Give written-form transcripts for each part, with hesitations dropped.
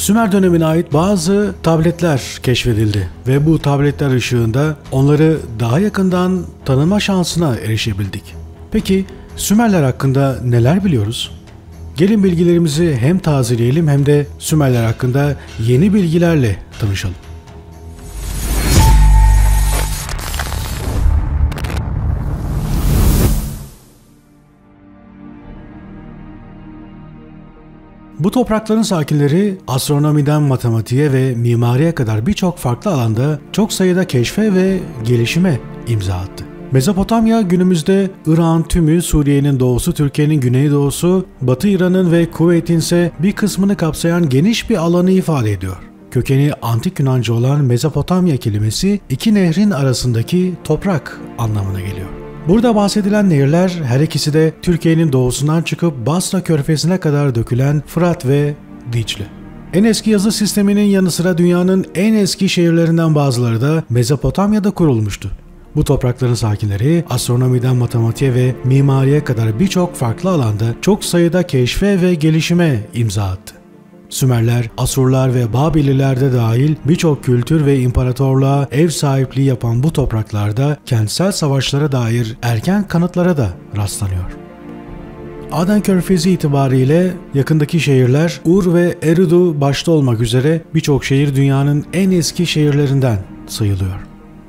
Sümer dönemine ait bazı tabletler keşfedildi ve bu tabletler ışığında onları daha yakından tanıma şansına erişebildik. Peki Sümerler hakkında neler biliyoruz? Gelin bilgilerimizi hem tazeleyelim hem de Sümerler hakkında yeni bilgilerle tanışalım. Bu toprakların sakinleri astronomiden matematiğe ve mimariye kadar birçok farklı alanda çok sayıda keşfe ve gelişime imza attı. Mezopotamya günümüzde İran tümü, Suriye'nin doğusu, Türkiye'nin güneydoğusu, Batı İran'ın ve Kuveyt'in ise bir kısmını kapsayan geniş bir alanı ifade ediyor. Kökeni antik Yunanca olan Mezopotamya kelimesi iki nehrin arasındaki toprak anlamına geliyor. Burada bahsedilen nehirler her ikisi de Türkiye'nin doğusundan çıkıp Basra Körfezi'ne kadar dökülen Fırat ve Dicle. En eski yazı sisteminin yanı sıra dünyanın en eski şehirlerinden bazıları da Mezopotamya'da kurulmuştu. Bu toprakların sakinleri astronomiden matematiğe ve mimariye kadar birçok farklı alanda çok sayıda keşfe ve gelişime imza attı. Sümerler, Asurlar ve Babililer de dahil birçok kültür ve imparatorluğa ev sahipliği yapan bu topraklarda kentsel savaşlara dair erken kanıtlara da rastlanıyor. Aden Körfezi itibariyle yakındaki şehirler Ur ve Eridu başta olmak üzere birçok şehir dünyanın en eski şehirlerinden sayılıyor.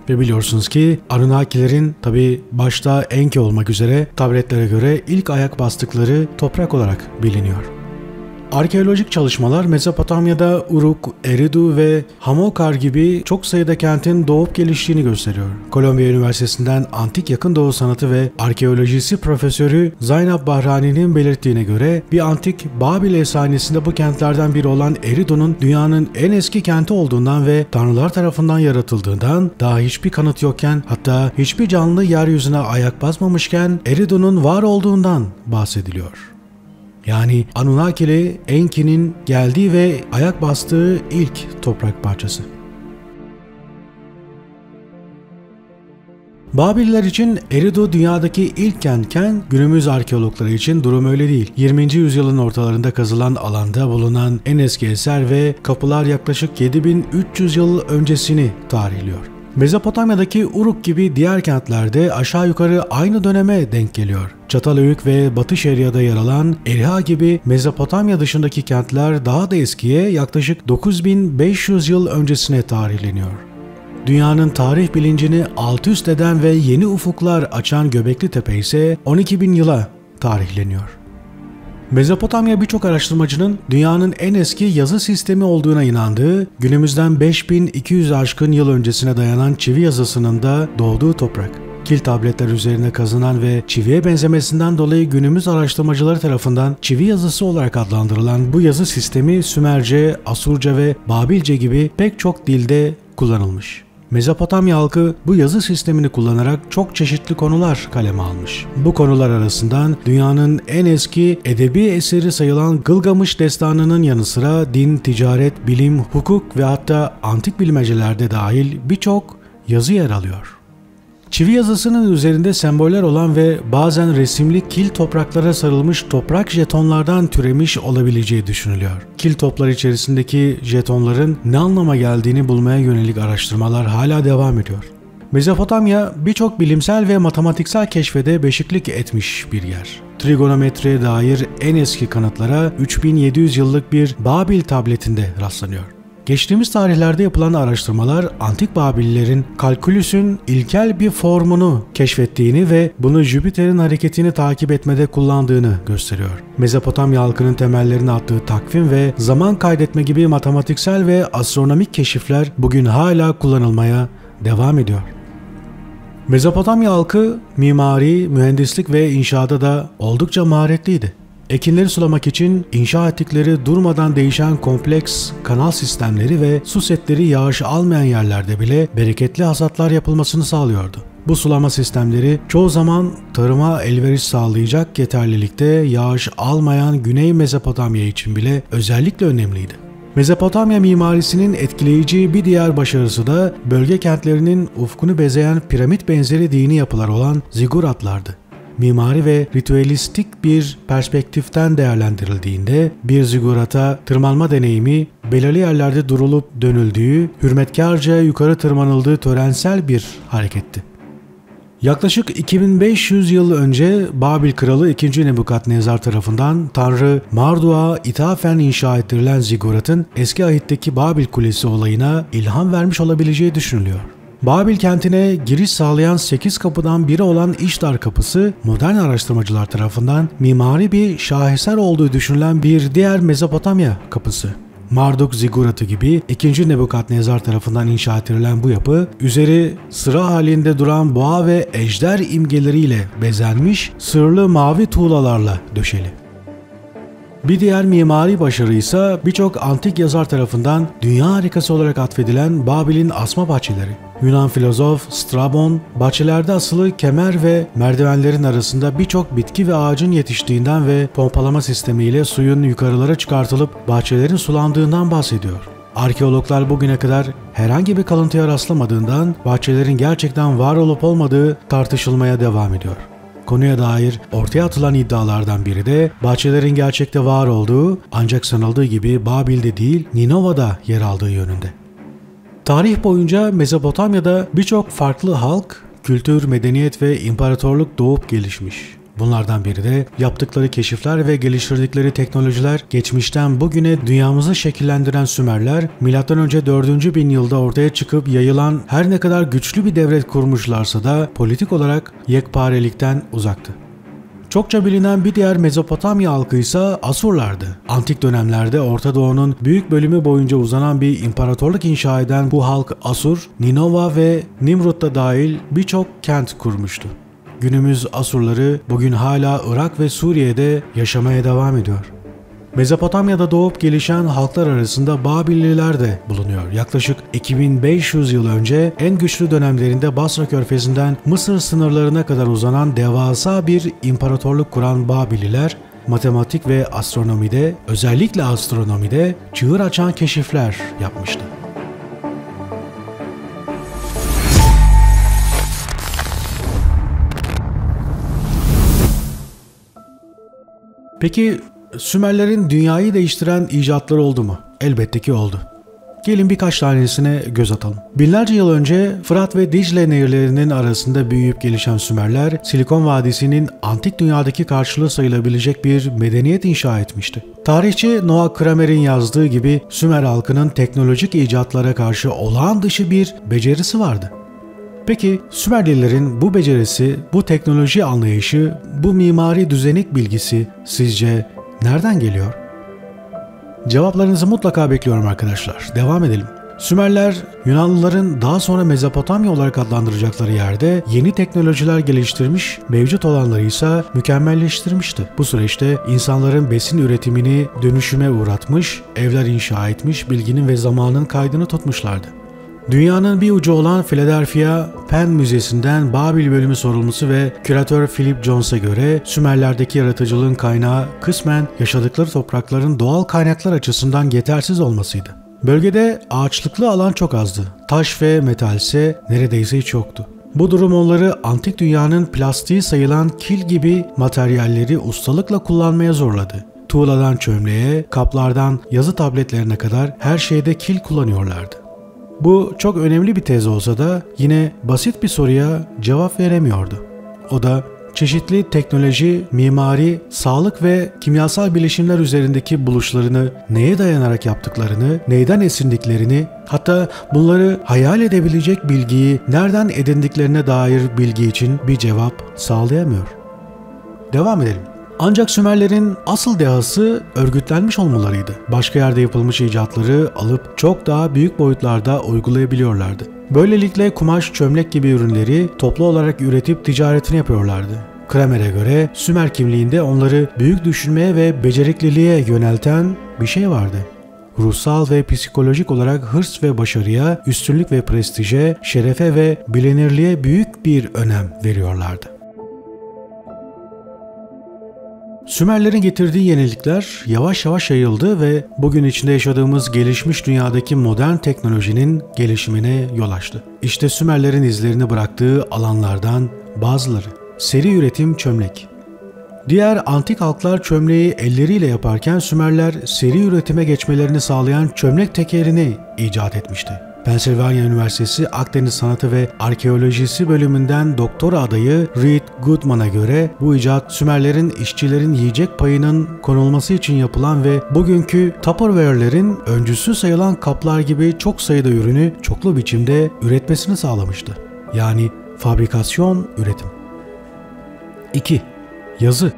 Ve biliyorsunuz ki Anunnakilerin tabi başta Enki olmak üzere tabletlere göre ilk ayak bastıkları toprak olarak biliniyor. Arkeolojik çalışmalar Mezopotamya'da Uruk, Eridu ve Hamokar gibi çok sayıda kentin doğup geliştiğini gösteriyor. Columbia Üniversitesi'nden Antik Yakın Doğu Sanatı ve Arkeolojisi Profesörü Zeynep Bahrani'nin belirttiğine göre bir antik Babil efsanesinde bu kentlerden biri olan Eridu'nun dünyanın en eski kenti olduğundan ve tanrılar tarafından yaratıldığından daha hiçbir kanıt yokken hatta hiçbir canlı yeryüzüne ayak basmamışken Eridu'nun var olduğundan bahsediliyor. Yani Anunnakili Enki'nin geldiği ve ayak bastığı ilk toprak parçası. Babiller için Eridu dünyadaki ilk kentken günümüz arkeologları için durum öyle değil. 20. yüzyılın ortalarında kazılan alanda bulunan en eski eser ve kapılar yaklaşık 7300 yıl öncesini tarihliyor. Mezopotamya'daki Uruk gibi diğer kentlerde aşağı yukarı aynı döneme denk geliyor. Çatalhöyük ve Batı Şeria'da yer alan Eriha gibi Mezopotamya dışındaki kentler daha da eskiye yaklaşık 9500 yıl öncesine tarihleniyor. Dünyanın tarih bilincini alt üst eden ve yeni ufuklar açan Göbekli Tepe ise 12.000 yıla tarihleniyor. Mezopotamya birçok araştırmacının dünyanın en eski yazı sistemi olduğuna inandığı, günümüzden 5200 aşkın yıl öncesine dayanan çivi yazısının da doğduğu toprak. Kil tabletler üzerine kazınan ve çiviye benzemesinden dolayı günümüz araştırmacıları tarafından çivi yazısı olarak adlandırılan bu yazı sistemi Sümerce, Asurca ve Babilce gibi pek çok dilde kullanılmış. Mezopotamya halkı bu yazı sistemini kullanarak çok çeşitli konular kaleme almış. Bu konular arasından dünyanın en eski edebi eseri sayılan Gılgamış Destanı'nın yanı sıra din, ticaret, bilim, hukuk ve hatta antik bilmecelerde dahil birçok yazı yer alıyor. Çivi yazısının üzerinde semboller olan ve bazen resimli kil topraklara sarılmış toprak jetonlardan türemiş olabileceği düşünülüyor. Kil toplar içerisindeki jetonların ne anlama geldiğini bulmaya yönelik araştırmalar hala devam ediyor. Mezopotamya birçok bilimsel ve matematiksel keşfede beşiklik etmiş bir yer. Trigonometriye dair en eski kanıtlara 3700 yıllık bir Babil tabletinde rastlanıyor. Geçtiğimiz tarihlerde yapılan araştırmalar antik Babillerin kalkülüsün ilkel bir formunu keşfettiğini ve bunu Jüpiter'in hareketini takip etmede kullandığını gösteriyor. Mezopotamya halkının temellerini attığı takvim ve zaman kaydetme gibi matematiksel ve astronomik keşifler bugün hala kullanılmaya devam ediyor. Mezopotamya halkı mimari, mühendislik ve inşaada da oldukça maharetliydi. Ekinleri sulamak için inşa ettikleri durmadan değişen kompleks kanal sistemleri ve su setleri yağış almayan yerlerde bile bereketli hasatlar yapılmasını sağlıyordu. Bu sulama sistemleri çoğu zaman tarıma elveriş sağlayacak yeterlilikte yağış almayan Güney Mezopotamya için bile özellikle önemliydi. Mezopotamya mimarisinin etkileyici bir diğer başarısı da bölge kentlerinin ufkunu bezeyen piramit benzeri dini yapılar olan ziguratlardı. mimari ve ritüelistik bir perspektiften değerlendirildiğinde bir zigurata tırmanma deneyimi belirli yerlerde durulup dönüldüğü, hürmetkarca yukarı tırmanıldığı törensel bir hareketti. Yaklaşık 2500 yıl önce Babil kralı 2. Nebukadnezar tarafından Tanrı Marduk'a ithafen inşa ettirilen ziguratın eski ahitteki Babil kulesi olayına ilham vermiş olabileceği düşünülüyor. Babil kentine giriş sağlayan 8 kapıdan biri olan İştar kapısı modern araştırmacılar tarafından mimari bir şaheser olduğu düşünülen bir diğer Mezopotamya kapısı. Marduk ziguratı gibi 2. Nebukadnezar tarafından inşa ettirilen bu yapı, üzeri sıra halinde duran boğa ve ejder imgeleriyle bezenmiş sırlı mavi tuğlalarla döşeli. Bir diğer mimari başarı ise birçok antik yazar tarafından dünya harikası olarak atfedilen Babil'in asma bahçeleri. Yunan filozof Strabon, bahçelerde asılı kemer ve merdivenlerin arasında birçok bitki ve ağacın yetiştiğinden ve pompalama sistemiyle suyun yukarılara çıkartılıp bahçelerin sulandığından bahsediyor. Arkeologlar bugüne kadar herhangi bir kalıntıya rastlamadığından bahçelerin gerçekten var olup olmadığı tartışılmaya devam ediyor. Konuya dair ortaya atılan iddialardan biri de bahçelerin gerçekte var olduğu ancak sanıldığı gibi Babil'de değil Ninova'da yer aldığı yönünde. Tarih boyunca Mezopotamya'da birçok farklı halk, kültür, medeniyet ve imparatorluk doğup gelişmiş. Bunlardan biri de yaptıkları keşifler ve geliştirdikleri teknolojiler geçmişten bugüne dünyamızı şekillendiren Sümerler, M.Ö. 4. bin yılda ortaya çıkıp yayılan her ne kadar güçlü bir devlet kurmuşlarsa da politik olarak yekparelikten uzaktı. Çokça bilinen bir diğer Mezopotamya halkı ise Asurlardı. Antik dönemlerde Orta Doğu'nun büyük bölümü boyunca uzanan bir imparatorluk inşa eden bu halk Asur, Ninova ve Nimrut'ta dahil birçok kent kurmuştu. Günümüz Asurları bugün hala Irak ve Suriye'de yaşamaya devam ediyor. Mezopotamya'da doğup gelişen halklar arasında Babilliler de bulunuyor. Yaklaşık 2500 yıl önce en güçlü dönemlerinde Basra Körfezi'nden Mısır sınırlarına kadar uzanan devasa bir imparatorluk kuran Babilliler, matematik ve astronomide, özellikle astronomide çığır açan keşifler yapmıştı. Peki Sümerlerin dünyayı değiştiren icatları oldu mu? Elbette ki oldu. Gelin birkaç tanesine göz atalım. Binlerce yıl önce Fırat ve Dicle nehirlerinin arasında büyüyüp gelişen Sümerler, Silikon Vadisi'nin antik dünyadaki karşılığı sayılabilecek bir medeniyet inşa etmişti. Tarihçi Noah Kramer'in yazdığı gibi Sümer halkının teknolojik icatlara karşı olağan dışı bir becerisi vardı. Peki Sümerlilerin bu becerisi, bu teknoloji anlayışı, bu mimari düzenek bilgisi sizce nereden geliyor? Cevaplarınızı mutlaka bekliyorum arkadaşlar. Devam edelim. Sümerler, Yunanlıların daha sonra Mezopotamya olarak adlandıracakları yerde yeni teknolojiler geliştirmiş, mevcut olanları ise mükemmelleştirmişti. Bu süreçte insanların besin üretimini dönüşüme uğratmış, evler inşa etmiş, bilginin ve zamanın kaydını tutmuşlardı. Dünyanın bir ucu olan Philadelphia, Penn Müzesi'nden Babil bölümü sorumlusu ve küratör Philip Jones'a göre Sümerler'deki yaratıcılığın kaynağı kısmen yaşadıkları toprakların doğal kaynaklar açısından yetersiz olmasıydı. Bölgede ağaçlıklı alan çok azdı, taş ve metal ise neredeyse hiç yoktu. Bu durum onları antik dünyanın plastiği sayılan kil gibi materyalleri ustalıkla kullanmaya zorladı. Tuğladan çömleğe, kaplardan yazı tabletlerine kadar her şeyde kil kullanıyorlardı. Bu çok önemli bir tez olsa da yine basit bir soruya cevap veremiyordu. O da çeşitli teknoloji, mimari, sağlık ve kimyasal bileşimler üzerindeki buluşlarını neye dayanarak yaptıklarını, neyden esindiklerini, hatta bunları hayal edebilecek bilgiyi nereden edindiklerine dair bilgi için bir cevap sağlayamıyor. Devam edelim. Ancak Sümerlerin asıl dehası örgütlenmiş olmalarıydı. Başka yerde yapılmış icatları alıp çok daha büyük boyutlarda uygulayabiliyorlardı. Böylelikle kumaş, çömlek gibi ürünleri toplu olarak üretip ticaretini yapıyorlardı. Kramer'e göre Sümer kimliğinde onları büyük düşünmeye ve becerikliliğe yönelten bir şey vardı. Ruhsal ve psikolojik olarak hırs ve başarıya, üstünlük ve prestije, şerefe ve bilinirliğe büyük bir önem veriyorlardı. Sümerlerin getirdiği yenilikler yavaş yavaş yayıldı ve bugün içinde yaşadığımız gelişmiş dünyadaki modern teknolojinin gelişimine yol açtı. İşte Sümerlerin izlerini bıraktığı alanlardan bazıları. Seri üretim çömlek. Diğer antik halklar çömleği elleriyle yaparken Sümerler seri üretime geçmelerini sağlayan çömlek tekerini icat etmişti. Pennsylvania Üniversitesi Akdeniz Sanatı ve Arkeolojisi bölümünden doktora adayı Reed Goodman'a göre bu icat Sümerlerin işçilerin yiyecek payının konulması için yapılan ve bugünkü Tupperware'lerin öncüsü sayılan kaplar gibi çok sayıda ürünü çoklu biçimde üretmesini sağlamıştı. Yani fabrikasyon üretim. 2. Yazı.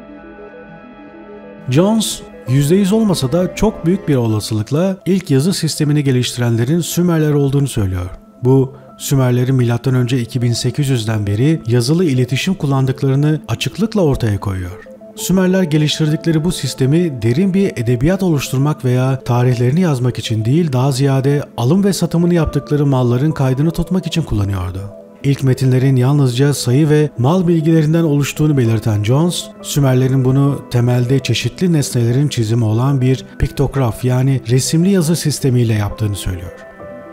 Jones, %100 olmasa da çok büyük bir olasılıkla ilk yazı sistemini geliştirenlerin Sümerler olduğunu söylüyor. Bu, Sümerlerin M.Ö. 2800'den beri yazılı iletişim kullandıklarını açıklıkla ortaya koyuyor. Sümerler geliştirdikleri bu sistemi derin bir edebiyat oluşturmak veya tarihlerini yazmak için değil, daha ziyade alım ve satımını yaptıkları malların kaydını tutmak için kullanıyordu. İlk metinlerin yalnızca sayı ve mal bilgilerinden oluştuğunu belirten Jones, Sümerlerin bunu temelde çeşitli nesnelerin çizimi olan bir piktograf yani resimli yazı sistemiyle yaptığını söylüyor.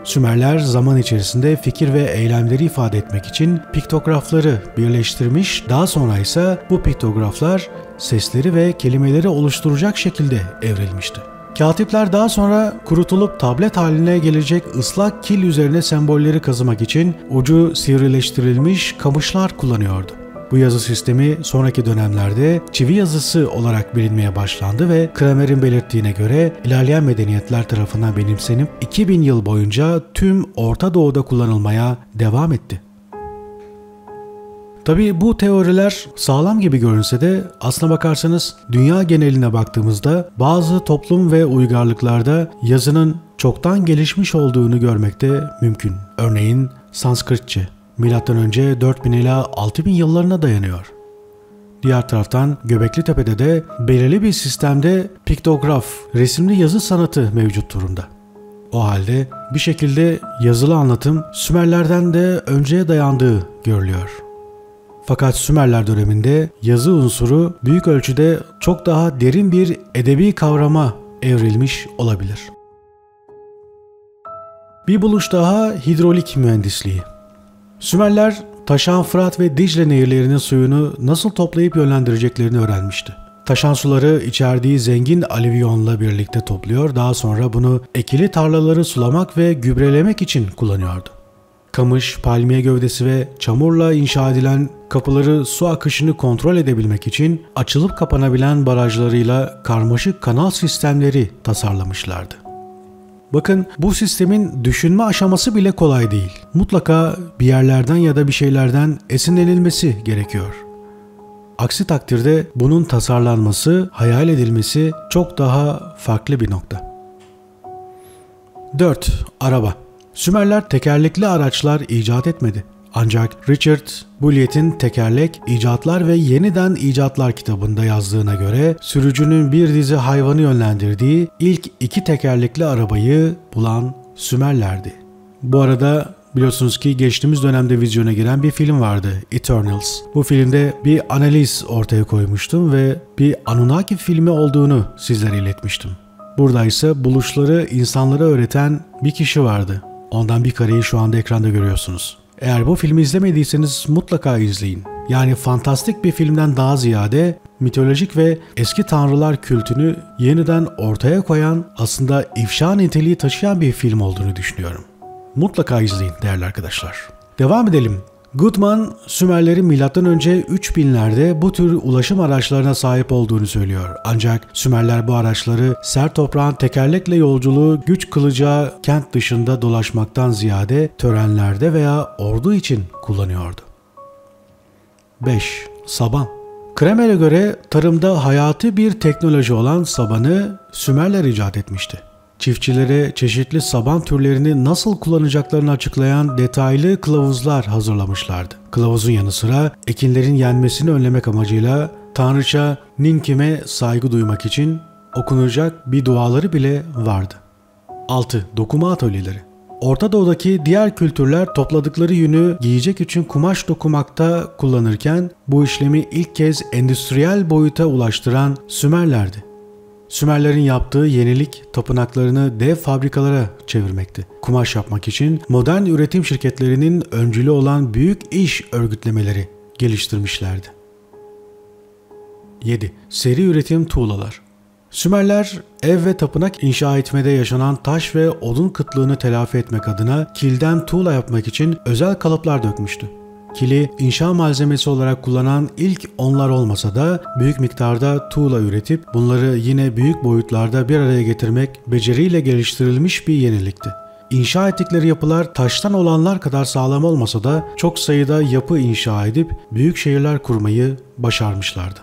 Sümerler zaman içerisinde fikir ve eylemleri ifade etmek için piktografları birleştirmiş, daha sonra ise bu piktograflar sesleri ve kelimeleri oluşturacak şekilde evrilmişti. Katipler daha sonra kurutulup tablet haline gelecek ıslak kil üzerine sembolleri kazımak için ucu sivrileştirilmiş kamışlar kullanıyordu. Bu yazı sistemi sonraki dönemlerde çivi yazısı olarak bilinmeye başlandı ve Kramer'in belirttiğine göre ilerleyen medeniyetler tarafından benimsenip 2000 yıl boyunca tüm Orta Doğu'da kullanılmaya devam etti. Tabii bu teoriler sağlam gibi görünse de aslına bakarsanız dünya geneline baktığımızda bazı toplum ve uygarlıklarda yazının çoktan gelişmiş olduğunu görmek de mümkün. Örneğin Sanskritçe M.Ö. 4000 ila 6000 yıllarına dayanıyor. Diğer taraftan Göbekli Tepe'de de belirli bir sistemde piktograf, resimli yazı sanatı mevcut durumda. O halde bir şekilde yazılı anlatım Sümerlerden de önceye dayandığı görülüyor. Fakat Sümerler döneminde yazı unsuru büyük ölçüde çok daha derin bir edebi kavrama evrilmiş olabilir. Bir buluş daha, hidrolik mühendisliği. Sümerler taşan Fırat ve Dicle nehirlerinin suyunu nasıl toplayıp yönlendireceklerini öğrenmişti. Taşan suları içerdiği zengin alüvyonla birlikte topluyor, daha sonra bunu ekili tarlaları sulamak ve gübrelemek için kullanıyordu. Kamış, palmiye gövdesi ve çamurla inşa edilen kapıları su akışını kontrol edebilmek için açılıp kapanabilen barajlarıyla karmaşık kanal sistemleri tasarlamışlardı. Bakın, bu sistemin düşünme aşaması bile kolay değil. Mutlaka bir yerlerden ya da bir şeylerden esinlenilmesi gerekiyor. Aksi takdirde bunun tasarlanması, hayal edilmesi çok daha farklı bir nokta. 4. Araba. Sümerler tekerlekli araçlar icat etmedi. Ancak Richard Bulliet'in Tekerlek, İcatlar ve Yeniden İcatlar kitabında yazdığına göre sürücünün bir dizi hayvanı yönlendirdiği ilk iki tekerlekli arabayı bulan Sümerlerdi. Bu arada biliyorsunuz ki geçtiğimiz dönemde vizyona giren bir film vardı, Eternals. Bu filmde bir analiz ortaya koymuştum ve bir Anunnaki filmi olduğunu sizlere iletmiştim. Burada ise buluşları insanlara öğreten bir kişi vardı. Ondan bir kareyi şu anda ekranda görüyorsunuz. Eğer bu filmi izlemediyseniz mutlaka izleyin. Yani fantastik bir filmden daha ziyade mitolojik ve eski tanrılar kültünü yeniden ortaya koyan, aslında ifşa niteliği taşıyan bir film olduğunu düşünüyorum. Mutlaka izleyin değerli arkadaşlar. Devam edelim. Goodman, Sümerlerin M.Ö. 3000'lerde bu tür ulaşım araçlarına sahip olduğunu söylüyor. Ancak Sümerler bu araçları sert toprağın tekerlekle yolculuğu güç kılacağı kent dışında dolaşmaktan ziyade törenlerde veya ordu için kullanıyordu. 5. Saban. Kramer'e göre tarımda hayati bir teknoloji olan sabanı Sümerler icat etmişti. Çiftçilere çeşitli saban türlerini nasıl kullanacaklarını açıklayan detaylı kılavuzlar hazırlamışlardı. Kılavuzun yanı sıra ekinlerin yenmesini önlemek amacıyla tanrıça Ninkim'e saygı duymak için okunacak bir duaları bile vardı. 6. Dokuma atölyeleri. Orta Doğu'daki diğer kültürler topladıkları yünü giyecek için kumaş dokumakta kullanırken bu işlemi ilk kez endüstriyel boyuta ulaştıran Sümerlerdi. Sümerlerin yaptığı yenilik tapınaklarını dev fabrikalara çevirmekti. Kumaş yapmak için modern üretim şirketlerinin öncülü olan büyük iş örgütlemeleri geliştirmişlerdi. 7. Seri üretim tuğlalar. Sümerler ev ve tapınak inşa etmede yaşanan taş ve odun kıtlığını telafi etmek adına kilden tuğla yapmak için özel kalıplar dökmüştü. Kili inşa malzemesi olarak kullanan ilk onlar olmasa da büyük miktarda tuğla üretip bunları yine büyük boyutlarda bir araya getirmek beceriyle geliştirilmiş bir yenilikti. İnşa ettikleri yapılar taştan olanlar kadar sağlam olmasa da çok sayıda yapı inşa edip büyük şehirler kurmayı başarmışlardı.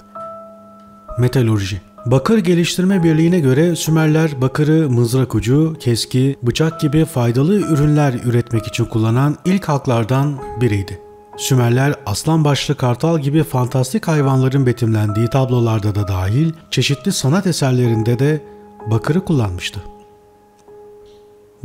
Metalurji. Bakır Geliştirme Birliği'ne göre Sümerler bakırı mızrak ucu, keski, bıçak gibi faydalı ürünler üretmek için kullanan ilk halklardan biriydi. Sümerler aslan başlı kartal gibi fantastik hayvanların betimlendiği tablolarda da dahil çeşitli sanat eserlerinde de bakırı kullanmıştı.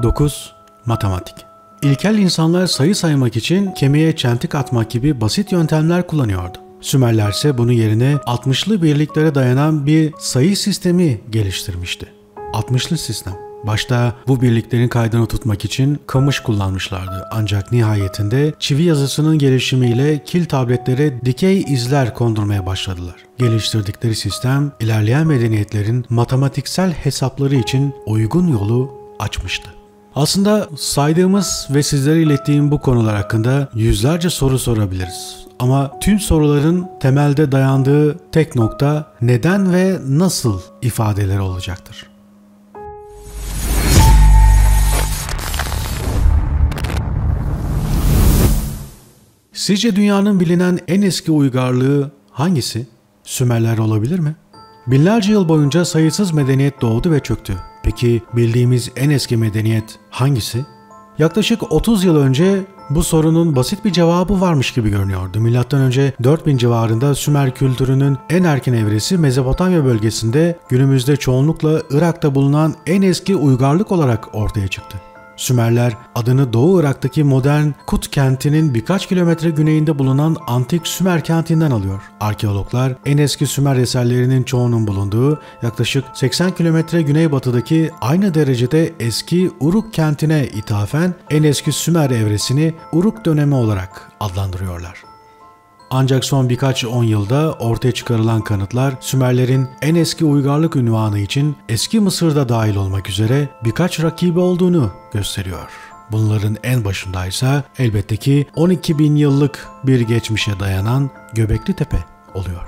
9. Matematik. İlkel insanlar sayı saymak için kemiğe çentik atmak gibi basit yöntemler kullanıyordu. Sümerler ise bunun yerine 60'lı birliklere dayanan bir sayı sistemi geliştirmişti. 60'lı sistem. Başta bu birliklerin kaydını tutmak için kamış kullanmışlardı. Ancak nihayetinde çivi yazısının gelişimiyle kil tabletlere dikey izler kondurmaya başladılar. Geliştirdikleri sistem ilerleyen medeniyetlerin matematiksel hesapları için uygun yolu açmıştı. Aslında saydığımız ve sizlere ilettiğim bu konular hakkında yüzlerce soru sorabiliriz. Ama tüm soruların temelde dayandığı tek nokta neden ve nasıl ifadeleri olacaktır. Sizce dünyanın bilinen en eski uygarlığı hangisi? Sümerler olabilir mi? Binlerce yıl boyunca sayısız medeniyet doğdu ve çöktü. Peki bildiğimiz en eski medeniyet hangisi? Yaklaşık 30 yıl önce bu sorunun basit bir cevabı varmış gibi görünüyordu. Milattan önce 4000 civarında Sümer kültürünün en erken evresi Mezopotamya bölgesinde günümüzde çoğunlukla Irak'ta bulunan en eski uygarlık olarak ortaya çıktı. Sümerler adını Doğu Irak'taki modern Kut kentinin birkaç kilometre güneyinde bulunan antik Sümer kentinden alıyor. Arkeologlar en eski Sümer eserlerinin çoğunun bulunduğu yaklaşık 80 kilometre güneybatıdaki aynı derecede eski Uruk kentine ithafen en eski Sümer evresini Uruk dönemi olarak adlandırıyorlar. Ancak son birkaç 10 yılda ortaya çıkarılan kanıtlar Sümerlerin en eski uygarlık unvanı için eski Mısır'da dahil olmak üzere birkaç rakibi olduğunu gösteriyor. Bunların en başındaysa elbette ki 12.000 yıllık bir geçmişe dayanan Göbekli Tepe oluyor.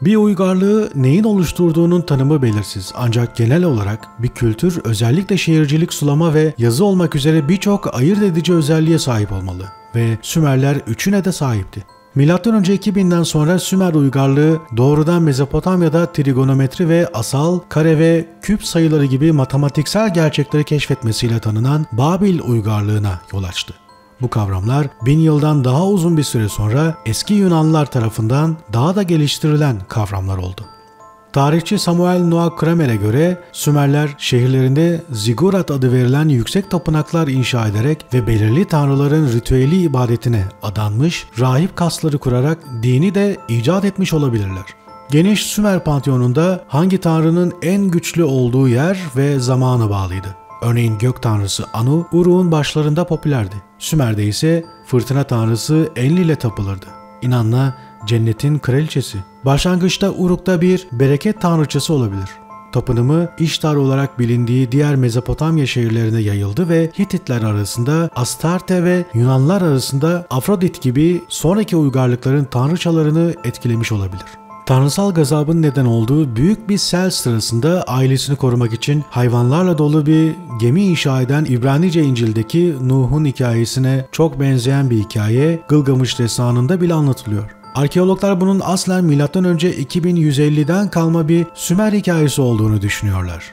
Bir uygarlığı neyin oluşturduğunun tanımı belirsiz ancak genel olarak bir kültür özellikle şehircilik, sulama ve yazı olmak üzere birçok ayırt edici özelliğe sahip olmalı ve Sümerler üçüne de sahipti. M.Ö. 2000'den sonra Sümer uygarlığı doğrudan Mezopotamya'da trigonometri ve asal, kare ve küp sayıları gibi matematiksel gerçekleri keşfetmesiyle tanınan Babil uygarlığına yol açtı. Bu kavramlar 1000 yıldan daha uzun bir süre sonra eski Yunanlılar tarafından daha da geliştirilen kavramlar oldu. Tarihçi Samuel Noah Kramer'e göre Sümerler şehirlerinde zigurat adı verilen yüksek tapınaklar inşa ederek ve belirli tanrıların ritüeli ibadetine adanmış, rahip kasları kurarak dini de icat etmiş olabilirler. Geniş Sümer Panteonu'nda hangi tanrının en güçlü olduğu yer ve zamana bağlıydı. Örneğin gök tanrısı Anu, Uruk'un başlarında popülerdi. Sümer'de ise fırtına tanrısı Enli ile tapılırdı. İnanla cennetin kraliçesi. Başlangıçta Uruk'ta bir bereket tanrıçası olabilir. Tapınımı İştar olarak bilindiği diğer Mezopotamya şehirlerine yayıldı ve Hititler arasında Astarte ve Yunanlar arasında Afrodit gibi sonraki uygarlıkların tanrıçalarını etkilemiş olabilir. Tanrısal gazabın neden olduğu büyük bir sel sırasında ailesini korumak için hayvanlarla dolu bir gemi inşa eden İbranice İncil'deki Nuh'un hikayesine çok benzeyen bir hikaye Gılgamış destanında bile anlatılıyor. Arkeologlar bunun aslen M.Ö. 2150'den kalma bir Sümer hikayesi olduğunu düşünüyorlar.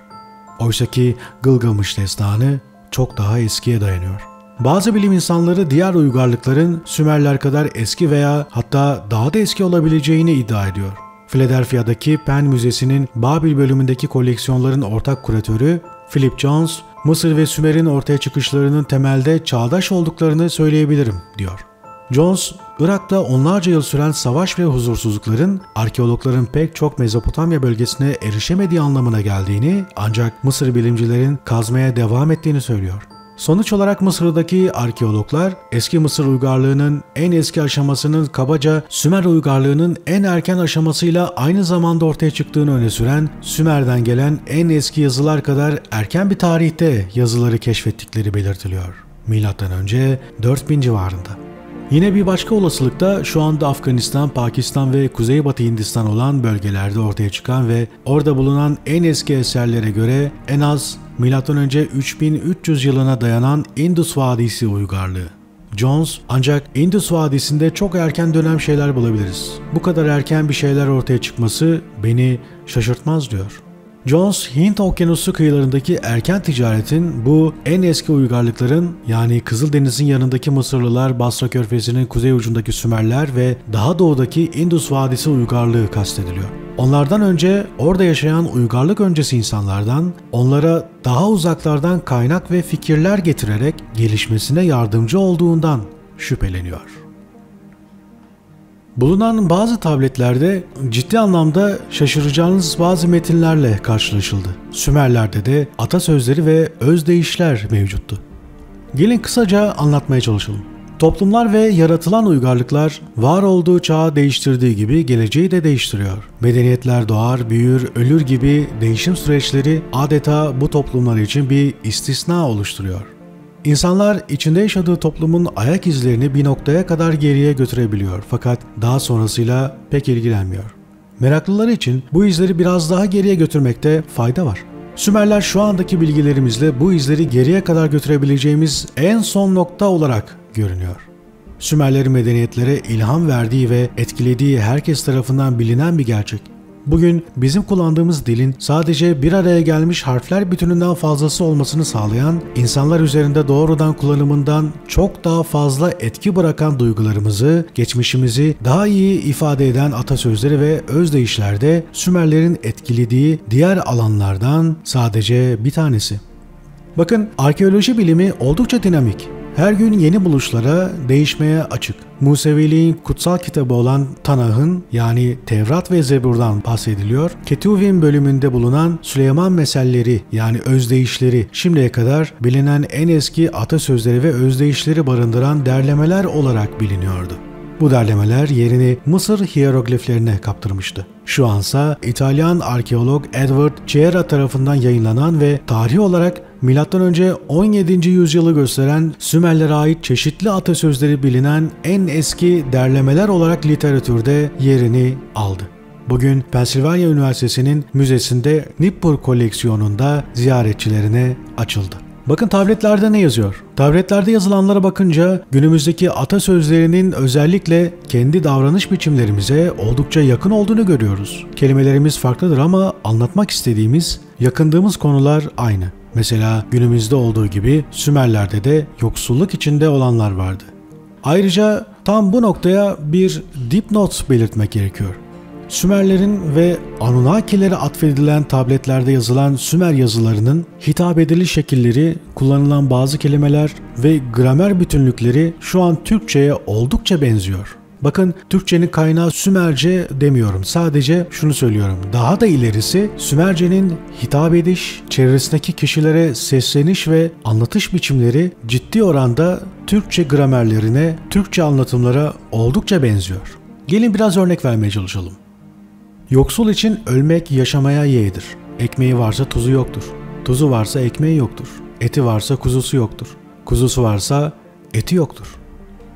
Oysaki Gılgamış destanı çok daha eskiye dayanıyor. Bazı bilim insanları diğer uygarlıkların Sümerler kadar eski veya hatta daha da eski olabileceğini iddia ediyor. Philadelphia'daki Penn Müzesi'nin Babil bölümündeki koleksiyonların ortak kuratörü Philip Jones, Mısır ve Sümer'in ortaya çıkışlarının temelde çağdaş olduklarını söyleyebilirim diyor. Jones, Irak'ta onlarca yıl süren savaş ve huzursuzlukların arkeologların pek çok Mezopotamya bölgesine erişemediği anlamına geldiğini ancak Mısır bilimcilerin kazmaya devam ettiğini söylüyor. Sonuç olarak Mısır'daki arkeologlar eski Mısır uygarlığının en eski aşamasının kabaca Sümer uygarlığının en erken aşamasıyla aynı zamanda ortaya çıktığını öne süren Sümer'den gelen en eski yazılar kadar erken bir tarihte yazıları keşfettikleri belirtiliyor. Milattan önce 4000 civarında. Yine bir başka olasılık da şu anda Afganistan, Pakistan ve Kuzeybatı Hindistan olan bölgelerde ortaya çıkan ve orada bulunan en eski eserlere göre en az M.Ö. 3300 yılına dayanan Indus Vadisi uygarlığı. Jones, ancak Indus Vadisi'nde çok erken dönem şeyler bulabiliriz. Bu kadar erken bir şeyler ortaya çıkması beni şaşırtmaz diyor. Jones, Hint Okyanusu kıyılarındaki erken ticaretin bu en eski uygarlıkların yani Kızıldeniz'in yanındaki Mısırlılar, Basra Körfezi'nin kuzey ucundaki Sümerler ve daha doğudaki Indus Vadisi uygarlığı kastediliyor. Onlardan önce orada yaşayan uygarlık öncesi insanlardan onlara daha uzaklardan kaynak ve fikirler getirerek gelişmesine yardımcı olduğundan şüpheleniyor. Bulunan bazı tabletlerde ciddi anlamda şaşıracağınız bazı metinlerle karşılaşıldı. Sümerler'de de atasözleri ve özdeyişler mevcuttu. Gelin kısaca anlatmaya çalışalım. Toplumlar ve yaratılan uygarlıklar var olduğu çağı değiştirdiği gibi geleceği de değiştiriyor. Medeniyetler doğar, büyür, ölür gibi değişim süreçleri adeta bu toplumlar için bir istisna oluşturuyor. İnsanlar içinde yaşadığı toplumun ayak izlerini bir noktaya kadar geriye götürebiliyor fakat daha sonrasıyla pek ilgilenmiyor. Meraklıları için bu izleri biraz daha geriye götürmekte fayda var. Sümerler şu andaki bilgilerimizle bu izleri geriye kadar götürebileceğimiz en son nokta olarak görünüyor. Sümerlerin medeniyetlere ilham verdiği ve etkilediği herkes tarafından bilinen bir gerçek. Bugün bizim kullandığımız dilin sadece bir araya gelmiş harfler bütününden fazlası olmasını sağlayan, insanlar üzerinde doğrudan kullanımından çok daha fazla etki bırakan duygularımızı, geçmişimizi daha iyi ifade eden atasözleri ve özdeyişlerde Sümerlerin etkilediği diğer alanlardan sadece bir tanesi. Bakın, arkeoloji bilimi oldukça dinamik. Her gün yeni buluşlara, değişmeye açık. Museviliğin kutsal kitabı olan Tanah'ın yani Tevrat ve Zebur'dan bahsediliyor. Ketuvim bölümünde bulunan Süleyman meselleri yani özdeyişleri şimdiye kadar bilinen en eski atasözleri ve özdeyişleri barındıran derlemeler olarak biliniyordu. Bu derlemeler yerini Mısır hiyerogliflerine kaptırmıştı. Şu ansa İtalyan arkeolog Edward Chiera tarafından yayınlanan ve tarih olarak M.Ö. 17. yüzyılı gösteren Sümerlere ait çeşitli atasözleri bilinen en eski derlemeler olarak literatürde yerini aldı. Bugün Pennsylvania Üniversitesi'nin müzesinde Nippur koleksiyonunda ziyaretçilerine açıldı. Bakın tabletlerde ne yazıyor? Tabletlerde yazılanlara bakınca günümüzdeki atasözlerinin özellikle kendi davranış biçimlerimize oldukça yakın olduğunu görüyoruz. Kelimelerimiz farklıdır ama anlatmak istediğimiz, yakındığımız konular aynı. Mesela günümüzde olduğu gibi Sümerler'de de yoksulluk içinde olanlar vardı. Ayrıca tam bu noktaya bir dipnot belirtmek gerekiyor. Sümerlerin ve Anunnaki'lere atfedilen tabletlerde yazılan Sümer yazılarının hitap ediliş şekilleri, kullanılan bazı kelimeler ve gramer bütünlükleri şu an Türkçe'ye oldukça benziyor. Bakın, Türkçenin kaynağı Sümerce demiyorum. Sadece şunu söylüyorum. Daha da ilerisi Sümerce'nin hitap ediş, çevresindeki kişilere sesleniş ve anlatış biçimleri ciddi oranda Türkçe gramerlerine, Türkçe anlatımlara oldukça benziyor. Gelin biraz örnek vermeye çalışalım. Yoksul için ölmek yaşamaya yeğdir. Ekmeği varsa tuzu yoktur. Tuzu varsa ekmeği yoktur. Eti varsa kuzusu yoktur. Kuzusu varsa eti yoktur.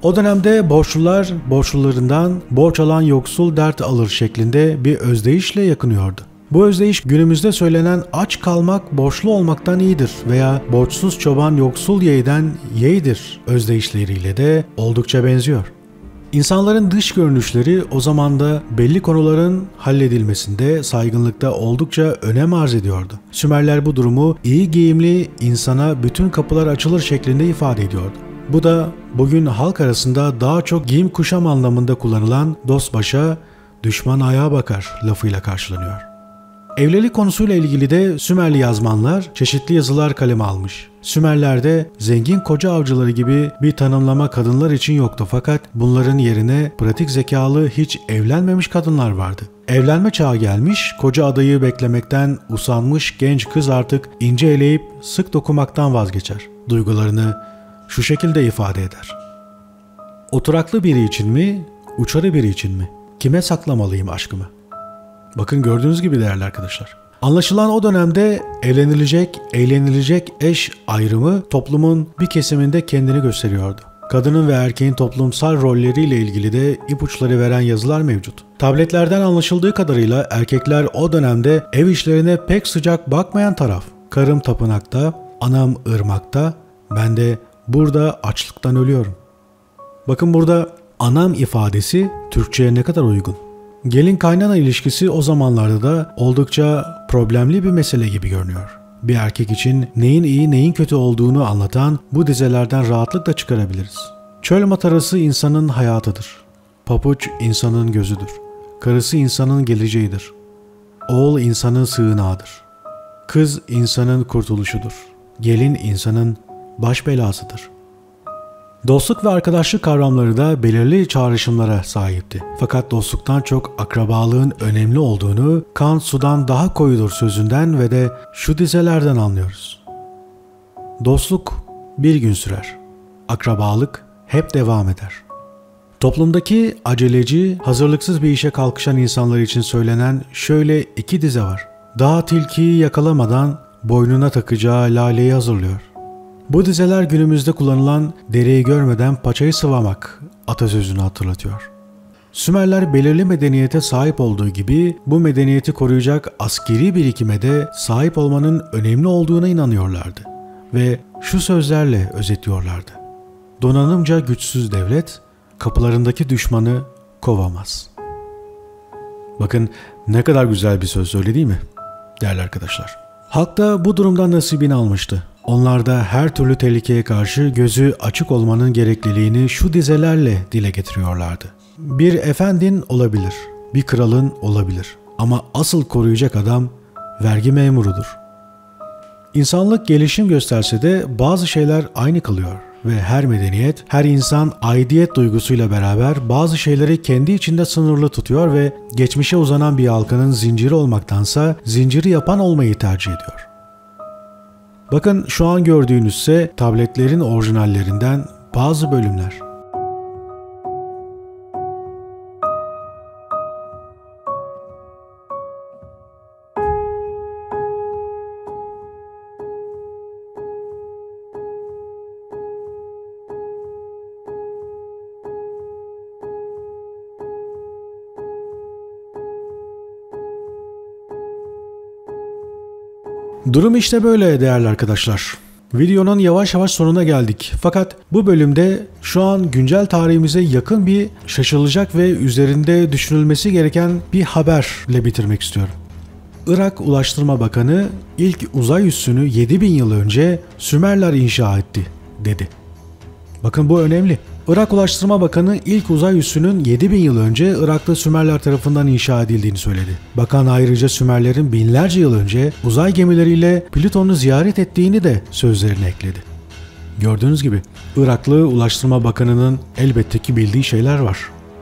O dönemde borçlular borçlularından borç alan yoksul dert alır şeklinde bir özdeyişle yakınıyordu. Bu özdeyiş günümüzde söylenen aç kalmak borçlu olmaktan iyidir veya borçsuz çoban yoksul yeğden yeğdir özdeyişleriyle de oldukça benziyor. İnsanların dış görünüşleri o zaman da belli konuların halledilmesinde, saygınlıkta oldukça önem arz ediyordu. Sümerler bu durumu iyi giyimli insana bütün kapılar açılır şeklinde ifade ediyordu. Bu da bugün halk arasında daha çok giyim kuşam anlamında kullanılan dost başa, düşman ayağa bakar lafıyla karşılanıyor. Evlilik konusuyla ilgili de Sümerli yazmanlar çeşitli yazılar kaleme almış. Sümerler'de zengin koca avcıları gibi bir tanımlama kadınlar için yoktu fakat bunların yerine pratik zekalı hiç evlenmemiş kadınlar vardı. Evlenme çağı gelmiş, koca adayı beklemekten usanmış genç kız artık ince eleyip sık dokumaktan vazgeçer. Duygularını şu şekilde ifade eder. Oturaklı biri için mi, uçarı biri için mi? Kime saklamalıyım aşkımı? Bakın gördüğünüz gibi değerli arkadaşlar. Anlaşılan o dönemde evlenilecek, eğlenilecek eş ayrımı toplumun bir kesiminde kendini gösteriyordu. Kadının ve erkeğin toplumsal rolleriyle ilgili de ipuçları veren yazılar mevcut. Tabletlerden anlaşıldığı kadarıyla erkekler o dönemde ev işlerine pek sıcak bakmayan taraf. Karım tapınakta, anam ırmakta, ben de burada açlıktan ölüyorum. Bakın burada anam ifadesi Türkçe'ye ne kadar uygun. Gelin kaynana ilişkisi o zamanlarda da oldukça problemli bir mesele gibi görünüyor. Bir erkek için neyin iyi neyin kötü olduğunu anlatan bu dizelerden rahatlıkla çıkarabiliriz. Çöl matarası insanın hayatıdır. Papuç insanın gözüdür. Karısı insanın geleceğidir. Oğul insanın sığınağıdır. Kız insanın kurtuluşudur. Gelin insanın baş belasıdır. Dostluk ve arkadaşlık kavramları da belirli çağrışımlara sahipti. Fakat dostluktan çok akrabalığın önemli olduğunu kan sudan daha koyudur sözünden ve de şu dizelerden anlıyoruz. Dostluk bir gün sürer. Akrabalık hep devam eder. Toplumdaki aceleci, hazırlıksız bir işe kalkışan insanlar için söylenen şöyle iki dize var. Daha tilkiyi yakalamadan boynuna takacağı laleyi hazırlıyor. Bu dizeler günümüzde kullanılan dereyi görmeden paçayı sıvamak atasözünü hatırlatıyor. Sümerler belirli medeniyete sahip olduğu gibi bu medeniyeti koruyacak askeri birikime de sahip olmanın önemli olduğuna inanıyorlardı ve şu sözlerle özetliyorlardı. Donanımca güçsüz devlet kapılarındaki düşmanı kovamaz. Bakın ne kadar güzel bir söz, öyle değil mi değerli arkadaşlar? Halk da bu durumdan nasibini almıştı. Onlar da her türlü tehlikeye karşı gözü açık olmanın gerekliliğini şu dizelerle dile getiriyorlardı. Bir efendin olabilir, bir kralın olabilir ama asıl koruyacak adam vergi memurudur. İnsanlık gelişim gösterse de bazı şeyler aynı kalıyor ve her medeniyet, her insan aidiyet duygusuyla beraber bazı şeyleri kendi içinde sınırlı tutuyor ve geçmişe uzanan bir halkanın zinciri olmaktansa zinciri yapan olmayı tercih ediyor. Bakın şu an gördüğünüzse tabletlerin orijinallerinden bazı bölümler. Durum işte böyle değerli arkadaşlar. Videonun yavaş yavaş sonuna geldik. Fakat bu bölümde şu an güncel tarihimize yakın bir şaşılacak ve üzerinde düşünülmesi gereken bir haberle bitirmek istiyorum. Irak Ulaştırma Bakanı ilk uzay üssünü 7000 yıl önce Sümerler inşa etti dedi. Bakın bu önemli. Irak Ulaştırma Bakanı ilk uzay üssünün 7000 yıl önce Irak'ta Sümerler tarafından inşa edildiğini söyledi. Bakan ayrıca Sümerlerin binlerce yıl önce uzay gemileriyle Plüton'u ziyaret ettiğini de sözlerine ekledi. Gördüğünüz gibi Iraklı Ulaştırma Bakanı'nın elbette ki bildiği şeyler var.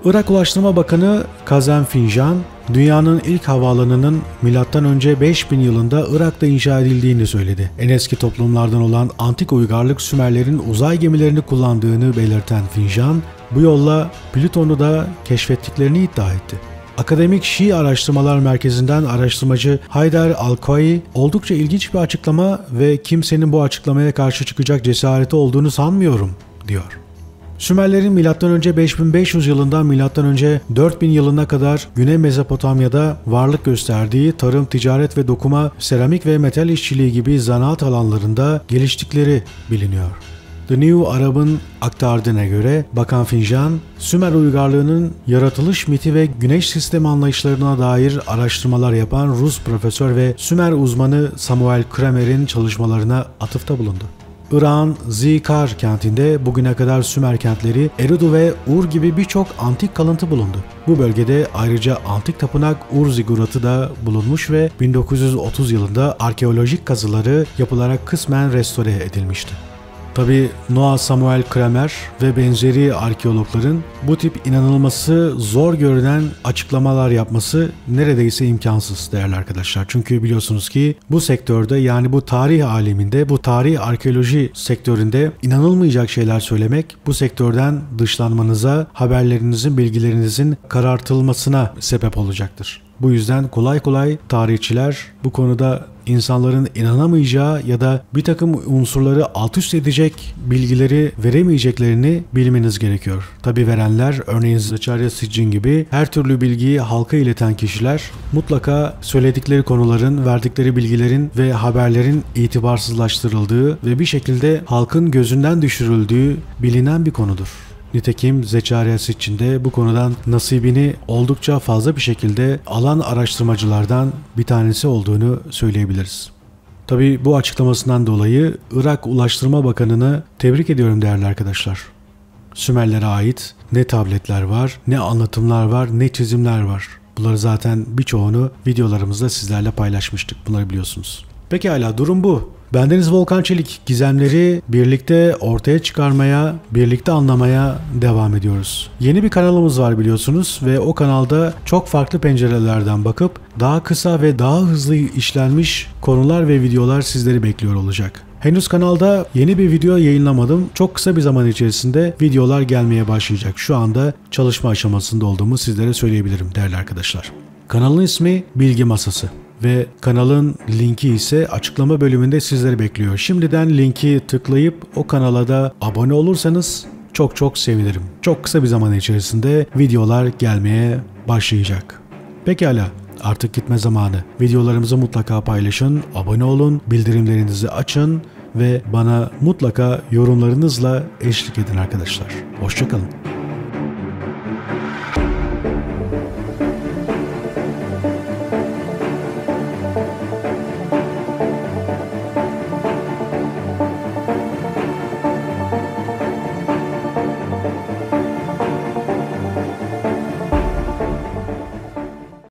Irak Ulaştırma Bakanı Kazem Finjan, dünyanın ilk havaalanının M.Ö. 5000 yılında Irak'ta inşa edildiğini söyledi. En eski toplumlardan olan antik uygarlık Sümerlerin uzay gemilerini kullandığını belirten Finjan, bu yolla Plüton'u da keşfettiklerini iddia etti. Akademik Şii Araştırmalar Merkezi'nden araştırmacı Haydar Al-Kuai oldukça ilginç bir açıklama ve kimsenin bu açıklamaya karşı çıkacak cesareti olduğunu sanmıyorum diyor. Sümerlerin M.Ö. 5500 yılından M.Ö. 4000 yılına kadar Güney Mezopotamya'da varlık gösterdiği tarım, ticaret ve dokuma, seramik ve metal işçiliği gibi zanaat alanlarında geliştikleri biliniyor. The New Arab'ın aktardığına göre Bakan Finjan, Sümer uygarlığının yaratılış miti ve güneş sistemi anlayışlarına dair araştırmalar yapan Rus profesör ve Sümer uzmanı Samuel Kramer'in çalışmalarına atıfta bulundu. Irak'ın Zikar kentinde bugüne kadar Sümer kentleri, Eridu ve Ur gibi birçok antik kalıntı bulundu. Bu bölgede ayrıca antik tapınak Ur ziguratı da bulunmuş ve 1930 yılında arkeolojik kazıları yapılarak kısmen restore edilmişti. Tabi Noah Samuel Kramer ve benzeri arkeologların bu tip inanılması zor görünen açıklamalar yapması neredeyse imkansız değerli arkadaşlar. Çünkü biliyorsunuz ki bu sektörde, yani bu tarih aleminde, bu tarih arkeoloji sektöründe inanılmayacak şeyler söylemek bu sektörden dışlanmanıza, haberlerinizin, bilgilerinizin karartılmasına sebep olacaktır. Bu yüzden kolay kolay tarihçiler bu konuda insanların inanamayacağı ya da bir takım unsurları alt üst edecek bilgileri veremeyeceklerini bilmeniz gerekiyor. Tabi verenler, örneğin Zıçarya Sicin gibi her türlü bilgiyi halka ileten kişiler mutlaka söyledikleri konuların, verdikleri bilgilerin ve haberlerin itibarsızlaştırıldığı ve bir şekilde halkın gözünden düşürüldüğü bilinen bir konudur. Nitekim Zechariah Sitchin de bu konudan nasibini oldukça fazla bir şekilde alan araştırmacılardan bir tanesi olduğunu söyleyebiliriz. Tabii bu açıklamasından dolayı Irak Ulaştırma Bakanı'nı tebrik ediyorum değerli arkadaşlar. Sümerlere ait ne tabletler var, ne anlatımlar var, ne çizimler var. Bunları zaten birçoğunu videolarımızda sizlerle paylaşmıştık. Bunları biliyorsunuz. Pekala, durum bu. Bendeniz Volkan Çelik, gizemleri birlikte ortaya çıkarmaya, birlikte anlamaya devam ediyoruz. Yeni bir kanalımız var biliyorsunuz ve o kanalda çok farklı pencerelerden bakıp daha kısa ve daha hızlı işlenmiş konular ve videolar sizleri bekliyor olacak. Henüz kanalda yeni bir video yayınlamadım. Çok kısa bir zaman içerisinde videolar gelmeye başlayacak. Şu anda çalışma aşamasında olduğumu sizlere söyleyebilirim değerli arkadaşlar. Kanalın ismi Bilgi Masası ve kanalın linki ise açıklama bölümünde sizleri bekliyor. Şimdiden linki tıklayıp o kanala da abone olursanız çok çok sevinirim. Çok kısa bir zaman içerisinde videolar gelmeye başlayacak. Pekala, artık gitme zamanı. Videolarımızı mutlaka paylaşın, abone olun, bildirimlerinizi açın ve bana mutlaka yorumlarınızla eşlik edin arkadaşlar. Hoşça kalın.